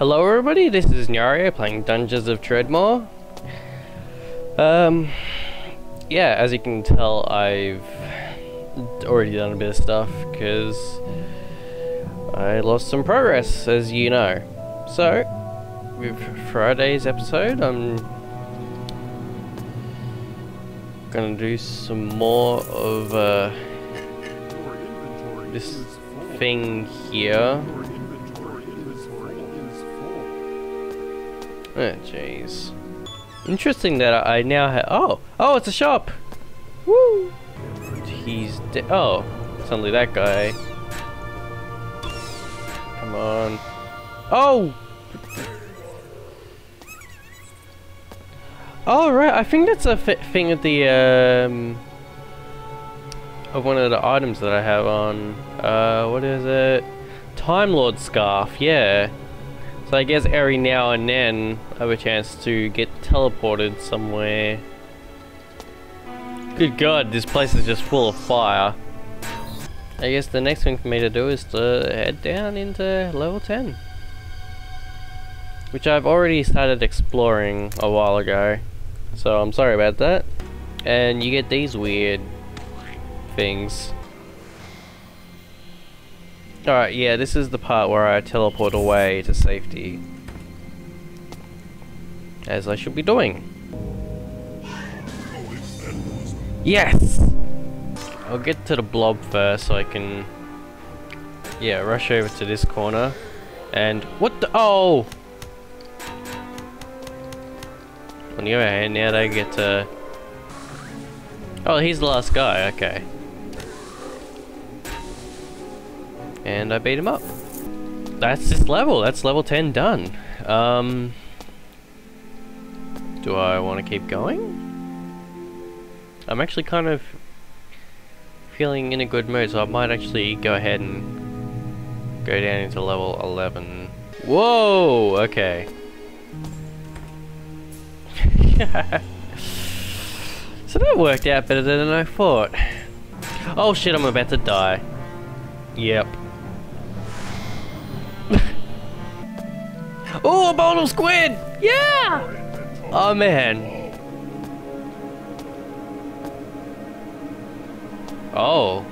Hello everybody, this is Nyario playing Dungeons of Dredmor. Yeah, as you can tell, I've already done a bit of stuff because I lost some progress, as you know. So, with Friday's episode, I'm gonna do some more of this thing here. Oh, jeez. Interesting that I now have... Oh, it's a shop! Woo! He's dead. Oh, it's only that guy. Come on. Oh! Oh, right, I think that's a thing of the, of one of the items that I have on. What is it? Time Lord scarf, yeah. So I guess every now and then I have a chance to get teleported somewhere. Good God, this place is just full of fire. I guess the next thing for me to do is to head down into level 10. Which I've already started exploring a while ago. So I'm sorry about that. And you get these weird things. Alright, yeah, this is the part where I teleport away to safety. As I should be doing. Yes! I'll get to the blob first so I can... yeah, rush over to this corner. And... what the... oh! On the other hand, now they get to... oh, he's the last guy, okay. And I beat him up. That's this level. That's level 10 done. Do I want to keep going? I'm actually kind of feeling in a good mood, so I might actually go ahead and go down into level 11. Whoa! Okay. So that worked out better than I thought. Oh shit, I'm about to die. Yep. Oh, a bottle of squid! Yeah! Oh, man. Oh.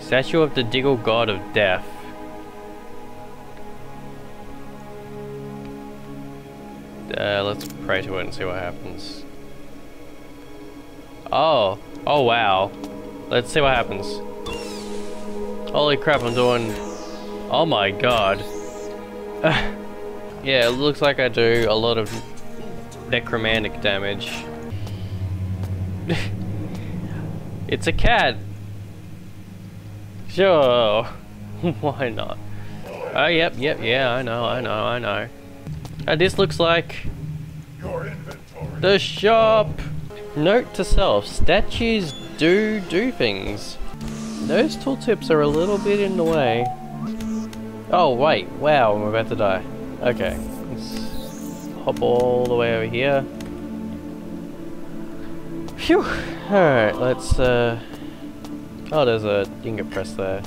Statue of the Diggle God of Death. Let's pray to it and see what happens. Oh. Oh, wow. Let's see what happens. Holy crap, I'm doing... oh my god. Yeah, it looks like I do a lot of necromantic damage. It's a cat. Sure. Why not? Oh, yep, yeah, I know. This looks like... your inventory. The shop! Note to self, statues do things. Those tooltips are a little bit in the way. Oh, wait, wow, I'm about to die. Okay, let's hop all the way over here. Phew! Alright, let's, oh, there's a finger press there.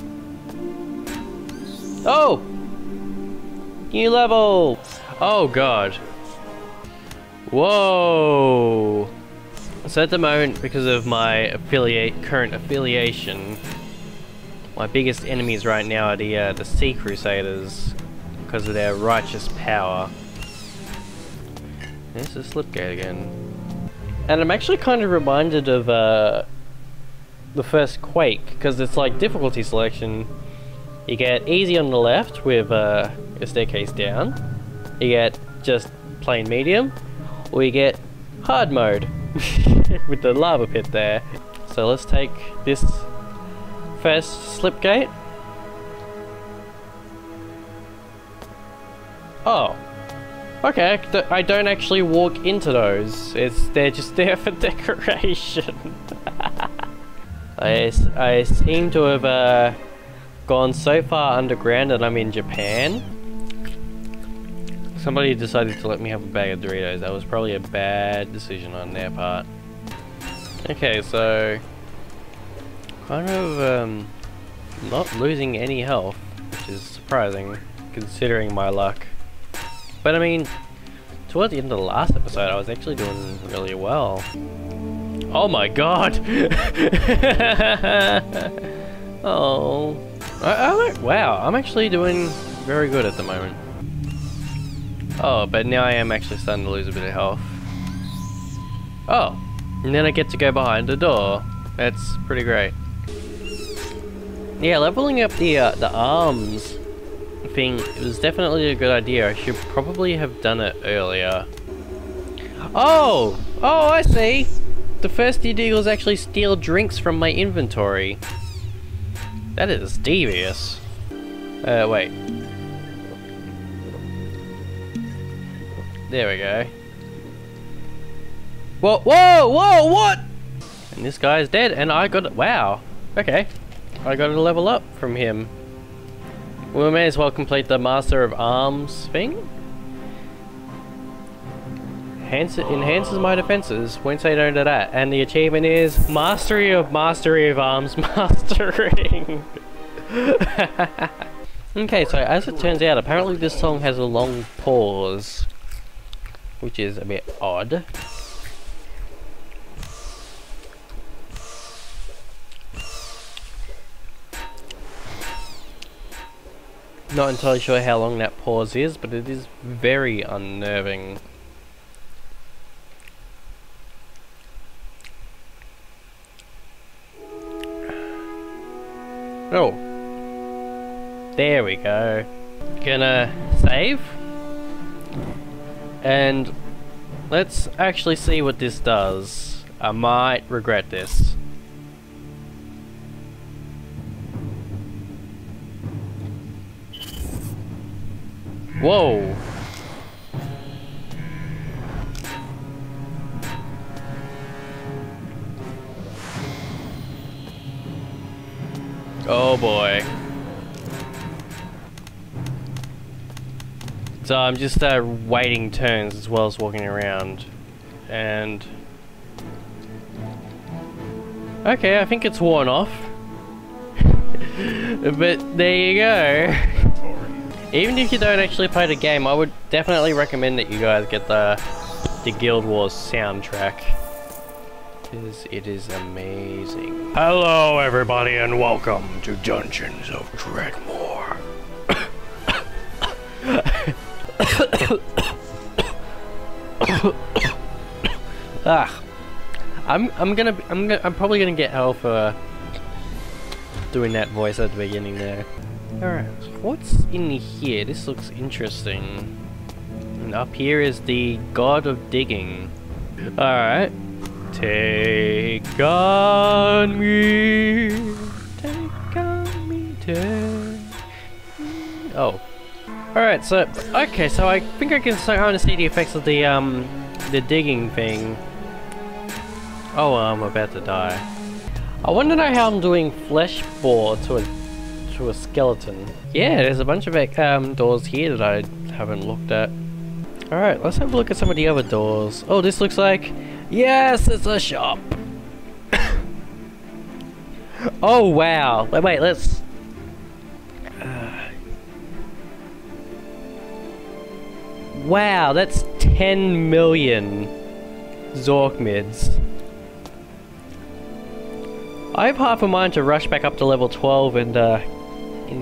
Oh! New level! Oh, God. Whoa! So at the moment, because of my current affiliation, my biggest enemies right now are the Sea Crusaders, because of their righteous power. There's a slipgate again. And I'm actually kind of reminded of the first Quake, because it's like difficulty selection. You get easy on the left with a staircase down, you get just plain medium, or you get hard mode with the lava pit there. So let's take this first slipgate. Oh. Okay, I don't actually walk into those. They're just there for decoration. I seem to have gone so far underground that I'm in Japan. Somebody decided to let me have a bag of Doritos. That was probably a bad decision on their part. Okay, so... kind of not losing any health, which is surprising, considering my luck. But I mean, towards the end of the last episode, I was actually doing really well. Oh my god! Oh. Wow, I'm actually doing very good at the moment. Oh, but now I am actually starting to lose a bit of health. Oh, and then I get to go behind the door. That's pretty great. Yeah, leveling up the arms thing was definitely a good idea. I should probably have done it earlier. Oh! Oh, I see! The first few Diggles actually steal drinks from my inventory. That is devious. Wait. There we go. Whoa, whoa, whoa, what? And this guy is dead, and I got it. Wow. Okay. I got a level up from him. We may as well complete the Master of Arms thing. Enhances my defenses. Won't say no to that. And the achievement is Mastery of Arms Mastering. Okay, so as it turns out, apparently this song has a long pause, which is a bit odd. Not entirely sure how long that pause is, but it is very unnerving. Oh. There we go. Gonna save. And let's actually see what this does. I might regret this. Whoa! Oh boy. So I'm just waiting turns as well as walking around. And... okay, I think it's worn off. But there you go. Even if you don't actually play the game, I would definitely recommend that you guys get the Guild Wars soundtrack, because it is amazing. Hello everybody and welcome to Dungeons of Dredmor. Ah, I'm probably gonna get hell for doing that voice at the beginning there. Alright, what's in here? This looks interesting. And up here is the God of Digging. Alright. Take on me. Take on me. Take. Oh. Alright, so... okay, so I think I can start to see the effects of the digging thing. Oh, I'm about to die. I want to know how I'm doing flesh bore to a skeleton. Yeah, there's a bunch of doors here that I haven't looked at. Alright, let's have a look at some of the other doors. Oh, this looks like... yes, it's a shop! Oh, wow! Wait, let's... wow, that's 10 million Zorkmids. I have half a mind to rush back up to level 12 and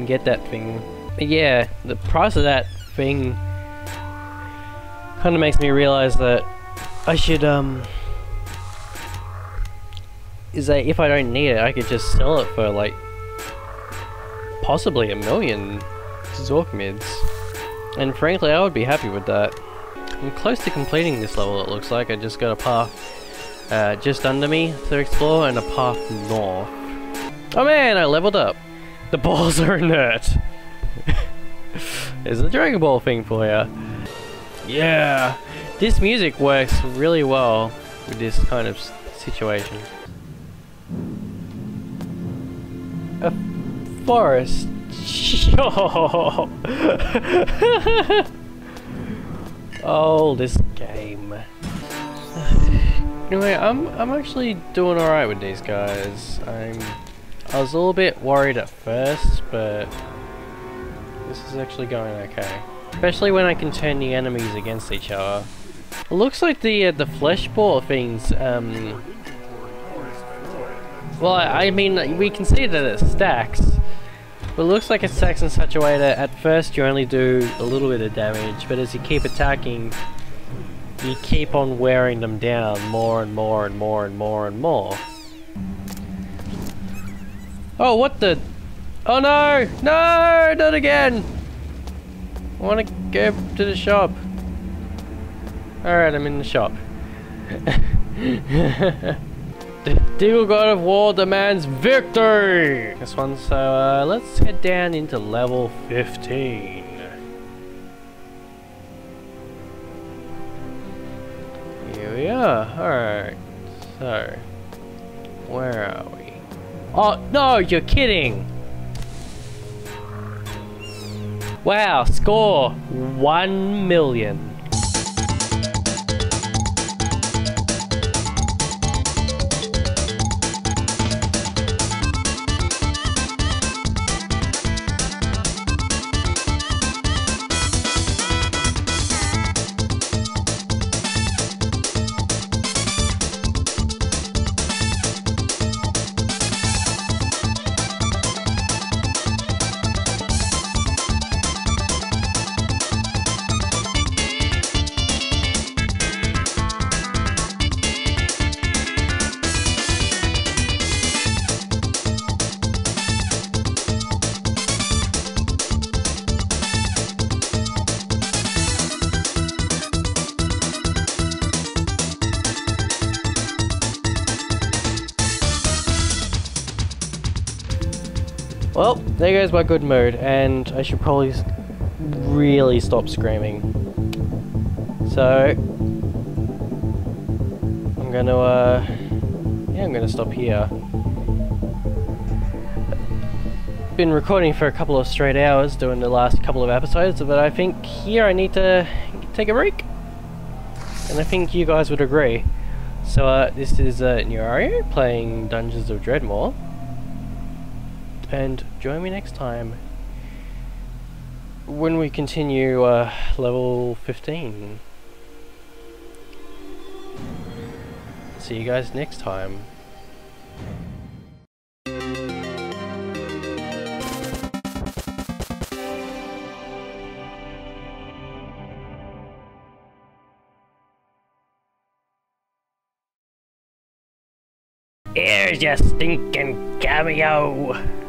get that thing. But yeah, the price of that thing kind of makes me realize that I should is that if I don't need it, I could just sell it for like possibly 1 million Zorkmids, and frankly I would be happy with that. I'm close to completing this level, it looks like. I just got a path just under me to explore and a path north. Oh man, I leveled up. The balls are inert. There's a Dragon Ball thing for ya. Yeah! This music works really well with this kind of situation. A forest. Sure. Oh, this game. Anyway, I'm actually doing alright with these guys. I was a little bit worried at first, but this is actually going okay. Especially when I can turn the enemies against each other. It looks like the flesh ball things, well, I mean, we can see that it stacks, but it looks like it stacks in such a way that at first you only do a little bit of damage, but as you keep attacking, you keep on wearing them down more and more and more and more and more. Oh, what the? Oh no! No! Not again! I want to go to the shop. Alright, I'm in the shop. The Diggle God of War demands victory! This one, so let's head down into level 15. Here we are, alright. So, where are we? Oh, no, you're kidding! Wow, score! 1,000,000. Well, there goes my good mood, and I should probably really stop screaming. So, I'm gonna, yeah, I'm gonna stop here. Been recording for a couple of straight hours, doing the last couple of episodes, but I think here I need to take a break. And I think you guys would agree. So, this is Nyario playing Dungeons of Dredmor. And join me next time when we continue level 15. See you guys next time. Here's your stinking cameo!